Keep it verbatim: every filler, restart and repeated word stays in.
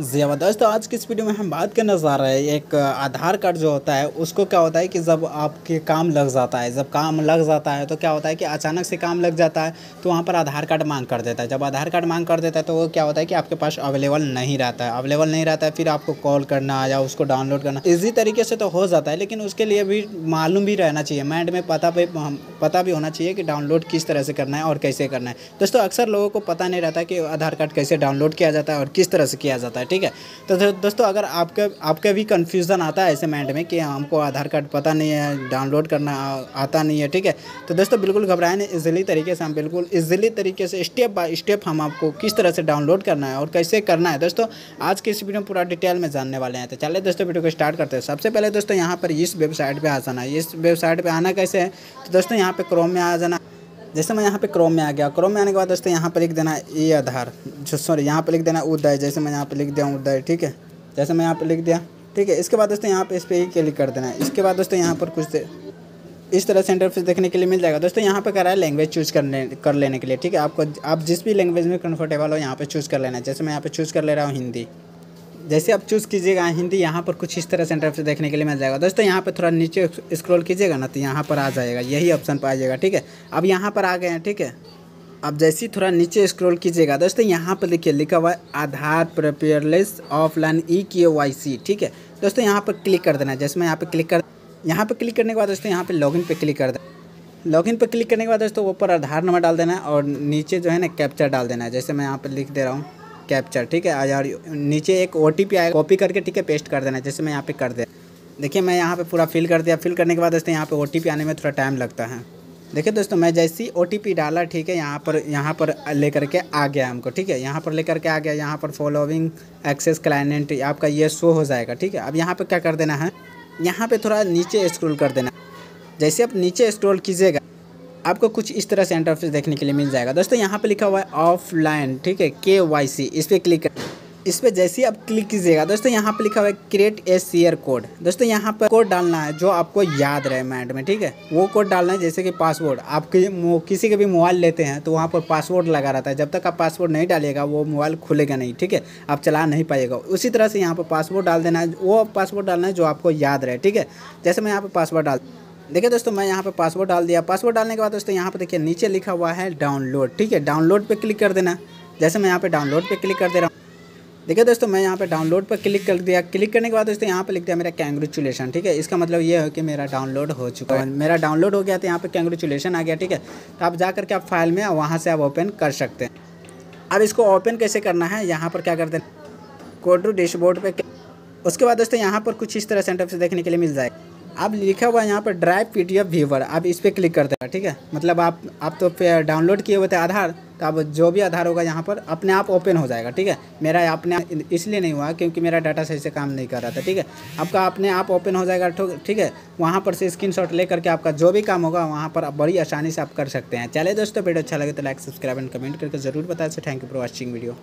जी हाँ दोस्तों, आज की इस वीडियो में हम बात करने जा रहे हैं एक आधार कार्ड जो होता है उसको क्या होता है कि जब आपके काम लग जाता है, जब काम लग जाता है तो क्या होता है कि अचानक से काम लग जाता है तो वहाँ पर आधार कार्ड मांग कर देता है। जब आधार कार्ड मांग कर देता है तो वो क्या होता है कि आपके पास अवेलेबल नहीं रहता है, अवेलेबल नहीं रहता है फिर आपको कॉल करना या उसको डाउनलोड करना इजी तरीके से तो हो जाता है, लेकिन उसके लिए भी मालूम भी रहना चाहिए, माइंड में पता भी पता भी होना चाहिए कि डाउनलोड किस तरह से करना है और कैसे करना है। दोस्तों अक्सर लोगों को पता नहीं रहता कि आधार कार्ड कैसे डाउनलोड किया जाता है और किस तरह से किया जाता है, ठीक है। तो दोस्तों अगर आपका आपका भी कन्फ्यूज़न आता है ऐसे माइंड में कि हमको आधार कार्ड पता नहीं है, डाउनलोड करना आता नहीं है, ठीक है, तो दोस्तों बिल्कुल घबराए नहीं, ईजिली तरीके से हम बिल्कुल ईजिली तरीके से स्टेप बाय स्टेप हम आपको किस तरह से डाउनलोड करना है और कैसे करना है दोस्तों आज की इस वीडियो में पूरा डिटेल में जानने वाले हैं। तो चलिए दोस्तों वीडियो को स्टार्ट करते हैं। सबसे पहले दोस्तों यहाँ पर इस वेबसाइट पर आ जाना है। इस वेबसाइट पर आना कैसे है तो दोस्तों यहाँ पर क्रोम में आ जाना। जैसे मैं यहाँ पे क्रोम में आ गया, क्रोम में आने के बाद दोस्तों यहाँ पर लिख देना ए आधार, सॉरी यहाँ पर लिख देना उदय, जैसे मैं यहाँ पे लिख दिया उदय, ठीक है, जैसे मैं यहाँ पे लिख दिया, ठीक है। इसके बाद दोस्तों यहाँ पे इस पर ही क्लिक कर देना है। इसके बाद दोस्तों यहाँ पर कुछ इस तरह से इंटरफेस देखने के लिए मिल जाएगा। दोस्तों यहाँ पे कह रहा है लैंग्वेज चूज़ करने कर लेने के लिए, ठीक है, आपको आप जिस भी लैंग्वेज में कम्फर्टेबल हो यहाँ पर चूज़ कर लेना है। जैसे मैं यहाँ पर चूज़ कर ले रहा हूँ हिंदी, जैसे आप चूज़ कीजिएगा हिंदी, यहाँ पर कुछ इस तरह से इंटरफेस देखने के लिए मिल जाएगा। दोस्तों यहाँ पर थोड़ा नीचे स्क्रॉल कीजिएगा ना तो यहाँ पर आ जाएगा, यही ऑप्शन पर आ जाएगा, ठीक है। अब यहाँ पर आ गए हैं, ठीक है। अब जैसे ही थोड़ा नीचे स्क्रॉल कीजिएगा दोस्तों यहाँ पर देखिए लिखा हुआ है आधार पेपरलेस ऑफलाइन ई के वाई सी, ठीक है। दोस्तों यहाँ पर क्लिक कर देना है। जैसे मैं यहाँ पर क्लिक कर यहाँ पर क्लिक करने के बाद दोस्तों यहाँ पर लॉगिन पर क्लिक कर देना। लॉगिन पर क्लिक करने के बाद दोस्तों ऊपर आधार नंबर डाल देना है और नीचे जो है ना कैप्चर डाल देना है। जैसे मैं यहाँ पर लिख दे रहा हूँ कैप्चर, ठीक है, यार नीचे एक ओटीपी आएगा, कॉपी करके, ठीक है, पेस्ट कर देना है। जैसे मैं यहाँ पे कर दे, देखिए मैं यहाँ पे पूरा फिल कर दिया। फिल करने के बाद दोस्तों यहाँ पे ओटीपी आने में थोड़ा टाइम लगता है। देखिए दोस्तों मैं जैसे ही ओटीपी डाला, ठीक है, यहाँ पर यहाँ पर ले करके आ गया हमको, ठीक है, यहाँ पर ले करके आ गया। यहाँ पर फॉलोइंग एक्सेस क्लाइंट आपका ये शो हो जाएगा, ठीक है। अब यहाँ पर क्या कर देना है, यहाँ पर थोड़ा नीचे स्क्रॉल कर देना। जैसे आप नीचे स्क्रॉल कीजिएगा आपको कुछ इस तरह से इंटरफेस देखने के लिए मिल जाएगा। दोस्तों यहाँ पे लिखा हुआ है ऑफलाइन, ठीक है, के वाई सी, इस पर क्लिक कर, इस पर जैसे ही आप क्लिक कीजिएगा दोस्तों यहाँ पे लिखा हुआ है क्रिएट ए शेयर कोड। दोस्तों यहाँ पर कोड डालना है जो आपको याद रहे माइंड में, ठीक है, वो कोड डालना है। जैसे कि पासवर्ड, आप किसी के भी मोबाइल लेते हैं तो वहाँ पर पासवर्ड लगा रहता है, जब तक आप पासवर्ड नहीं डालिएगा वो मोबाइल खुलेगा नहीं, ठीक है, आप चला नहीं पाएगा। उसी तरह से यहाँ पर पासवर्ड डाल देना है, वो पासवर्ड डालना है जो आपको याद रहे, ठीक है। जैसे मैं यहाँ पर पासवर्ड डाल देखिए दोस्तों मैं यहाँ पे पासवर्ड डाल दिया। पासवर्ड डालने के बाद दोस्तों यहाँ पे देखिए नीचे लिखा हुआ है डाउनलोड, ठीक है, डाउनलोड पे क्लिक कर देना। जैसे मैं यहाँ पे डाउनलोड पे क्लिक कर दे रहा हूँ। देखिए दोस्तों मैं यहाँ पे डाउनलोड पे क्लिक कर दिया। क्लिक करने के बाद दोस्तों यहाँ पे लिख दिया मेरा कांग्रेचुलेशन, ठीक है, इसका मतलब ये है कि मेरा डाउनलोड हो चुका है। मेरा डाउनलोड हो गया तो यहाँ पर कांग्रेचुलेशन आ गया, ठीक है। तो आप जा करके आप फाइल में वहाँ से आप ओपन कर सकते हैं। अब इसको ओपन कैसे करना है, यहाँ पर क्या कर देना, कोडरू डैशबोर्ड पर। उसके बाद दोस्तों यहाँ पर कुछ इस तरह से इंटरफेस देखने के लिए मिल जाएगा। अब लिखा हुआ है यहाँ पर ड्राइव पीडीएफ व्यूअर, आप इस पर क्लिक करते हैं, ठीक है, मतलब आप आप तो डाउनलोड किए हुए थे आधार, तो अब जो भी आधार होगा यहाँ पर अपने आप ओपन हो जाएगा, ठीक है। मेरा अपने इसलिए नहीं हुआ क्योंकि मेरा डाटा सही से काम नहीं कर रहा था, ठीक है, आपका अपने आप ओपन हो जाएगा, ठीक है। वहाँ पर से स्क्रीनशॉट ले करके आपका जो भी काम होगा वहाँ पर बड़ी आसानी से आप कर सकते हैं। चलिए दोस्तों वीडियो अच्छा लगे तो लाइक सब्सक्राइब एंड कमेंट करके जरूर बताएं। Thank you for watching video.